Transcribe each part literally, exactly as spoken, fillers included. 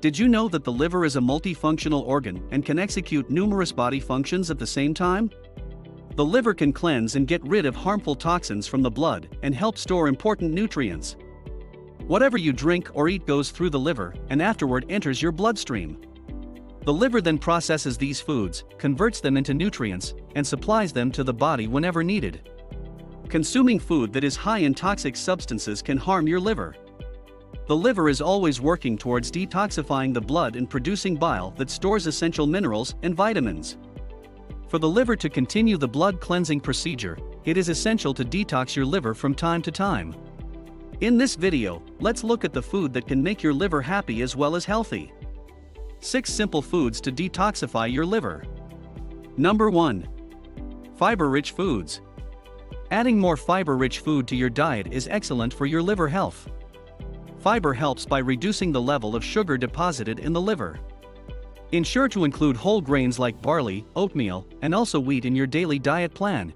Did you know that the liver is a multifunctional organ and can execute numerous body functions at the same time? The liver can cleanse and get rid of harmful toxins from the blood and help store important nutrients. Whatever you drink or eat goes through the liver and afterward enters your bloodstream. The liver then processes these foods, converts them into nutrients, and supplies them to the body whenever needed. Consuming food that is high in toxic substances can harm your liver. The liver is always working towards detoxifying the blood and producing bile that stores essential minerals and vitamins. For the liver to continue the blood cleansing procedure, it is essential to detox your liver from time to time. In this video, let's look at the food that can make your liver happy as well as healthy. six simple foods to detoxify your liver. Number one. Fiber-rich foods. Adding more fiber-rich food to your diet is excellent for your liver health. Fiber helps by reducing the level of sugar deposited in the liver. Ensure to include whole grains like barley, oatmeal, and also wheat in your daily diet plan.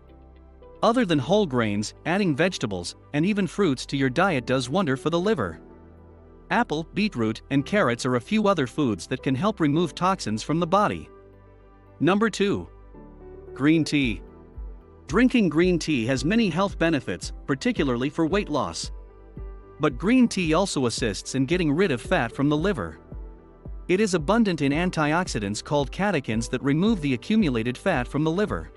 Other than whole grains, adding vegetables and even fruits to your diet does wonder for the liver. Apple, beetroot, and carrots are a few other foods that can help remove toxins from the body. Number two. Green tea. Drinking green tea has many health benefits, particularly for weight loss. But green tea also assists in getting rid of fat from the liver. It is abundant in antioxidants called catechins that remove the accumulated fat from the liver.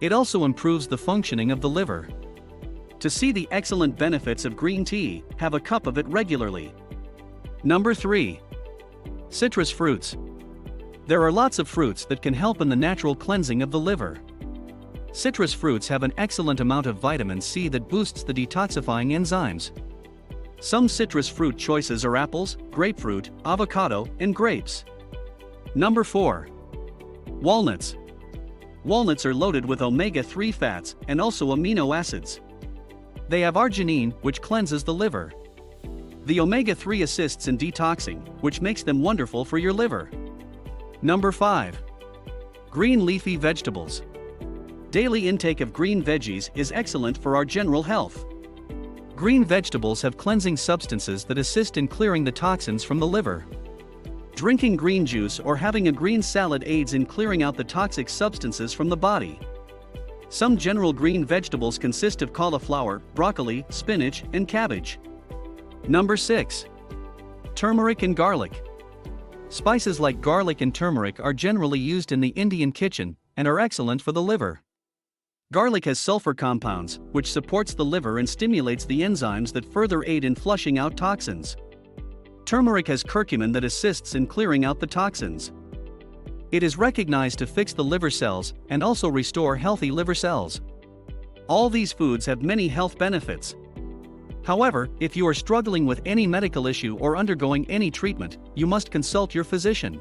It also improves the functioning of the liver. To see the excellent benefits of green tea, have a cup of it regularly. Number three. Citrus fruits. There are lots of fruits that can help in the natural cleansing of the liver. Citrus fruits have an excellent amount of vitamin C that boosts the detoxifying enzymes. Some citrus fruit choices are apples, grapefruit, avocado, and grapes. Number four. Walnuts. Walnuts are loaded with omega three fats and also amino acids. They have arginine, which cleanses the liver. The omega three assists in detoxing, which makes them wonderful for your liver. Number five. Green leafy vegetables. Daily intake of green veggies is excellent for our general health. Green vegetables have cleansing substances that assist in clearing the toxins from the liver. Drinking green juice or having a green salad aids in clearing out the toxic substances from the body. Some general green vegetables consist of cauliflower, broccoli, spinach, and cabbage. Number six. Turmeric and garlic. Spices like garlic and turmeric are generally used in the Indian kitchen and are excellent for the liver. Garlic has sulfur compounds, which supports the liver and stimulates the enzymes that further aid in flushing out toxins. Turmeric has curcumin that assists in clearing out the toxins. It is recognized to fix the liver cells and also restore healthy liver cells. All these foods have many health benefits. However, if you are struggling with any medical issue or undergoing any treatment, you must consult your physician.